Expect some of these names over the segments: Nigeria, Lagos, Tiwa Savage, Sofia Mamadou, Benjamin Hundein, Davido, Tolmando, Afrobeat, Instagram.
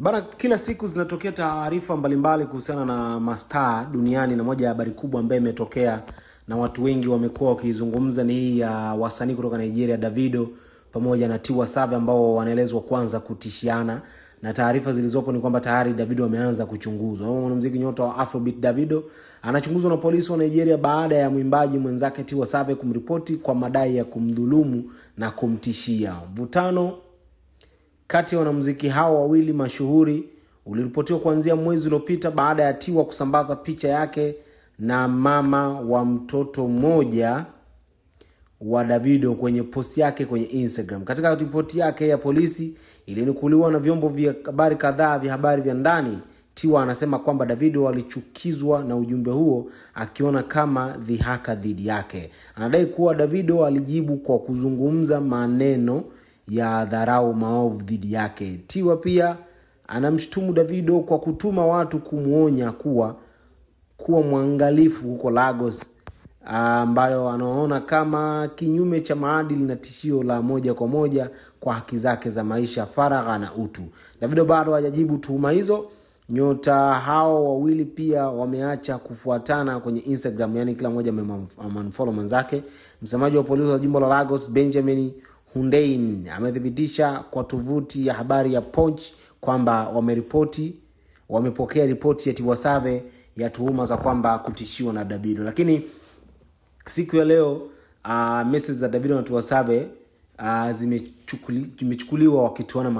Bana, kila siku zinatokea taarifa mbalimbali kuhusiana na mastaa duniani, na moja ya habari kubwa ambayo imetokea na watu wengi wamekuwa wakizungumza ni hii ya wasanii kutoka Nigeria, Davido pamoja na Tiwa Savage, ambao wanaelezwa kwanza kutishiana, na taarifa zilizopo ni kwamba tayari Davido ameanza kuchunguzwa. Mwanamuziki nyota wa Afrobeat Davido anachunguzwa na polisi wa Nigeria baada ya mwimbaji mwenzake Tiwa Savage kumripoti kwa madai ya kumdhulumu na kumtishia. Mvutano kati ya wanamuziki hao wawili mashuhuri uliripotiwa kuanzia mwezi uliopita baada ya Tiwa kusambaza picha yake na mama wa mtoto mmoja wa Davido kwenye post yake kwenye Instagram. Katika ripoti yake ya polisi iliyonukuliwa na vyombo vya habari kadhaa vya habari vya ndani, Tiwa anasema kwamba Davido alichukizwa na ujumbe huo, akiona kama dhihaka dhidi yake. Anadai kuwa Davido alijibu kwa kuzungumza maneno ya dharau maovu dhidi yake. Tiwa pia anamshtumu Davido kwa kutuma watu kumuonya kuwa mwangalifu huko Lagos, ambayo anaona kama kinyume cha maadili na tishio la moja kwa moja kwa haki zake za maisha, faragha na utu. Davido bado hajajibu tuhuma hizo. Nyota hao wawili pia wameacha kufuatana kwenye Instagram, yani kila mmoja ameunfollow mwenzake. Msemaji wa polisi wa jimbo la Lagos, Benjamin Hundein, amethibitisha kwa tovuti ya habari ya Punch kwamba wamepokea ripoti ya Tiwa Savage ya tuhuma za kwamba kutishiwa na Davido. Lakini siku ya leo message za Davido na Tiwa Savage zimechukuliwa wakitoana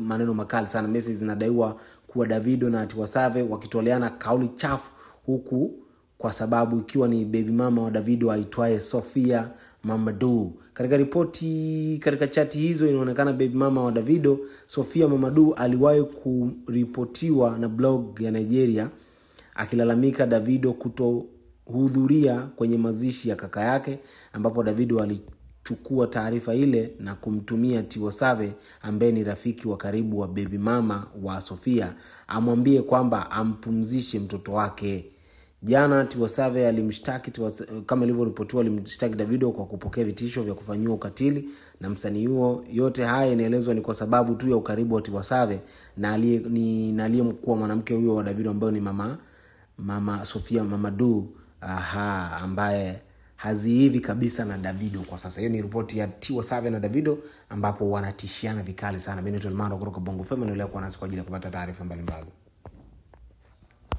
maneno makali sana. Message zinadaiwa kuwa Davido na Tiwa Savage wakitoleana kauli chafu, huku kwa sababu ikiwa ni baby mama wa Davido aitwaye Sofia Mamadou. Katika ripoti, katika chati hizo inaonekana baby mama wa Davido, Sofia Mamadou, aliwahi kuripotiwa na blog ya Nigeria akilalamika Davido kutohudhuria kwenye mazishi ya kaka yake, ambapo Davido alichukua taarifa ile na kumtumia Tiwa Savage, ambaye ni rafiki wa karibu wa baby mama wa Sofia, amwambie kwamba ampumzishe mtoto wake. Jana Tiwa Savage alimshtaki, kama ilivyoripotiwa, alimshtaki Davido kwa kupokea vitisho vya kufanyiwa ukatili na msanii huo. Yote haya inaelezwa ni kwa sababu tu ya ukaribu wa Tiwa Savage na aliyemkuwa mwanamke huyo wa Davido, ambaye ni mama Sofia Mamadou, ambaye haziivi kabisa na Davido kwa sasa. Hiyo ni ripoti ya Tiwa Savage na Davido, ambapo wanatishiana vikali sana. Mimi ni Tolmando kutoka Bongo Family, naendelea kuwa nasi kwa ajili ya kupata taarifa mbalimbali.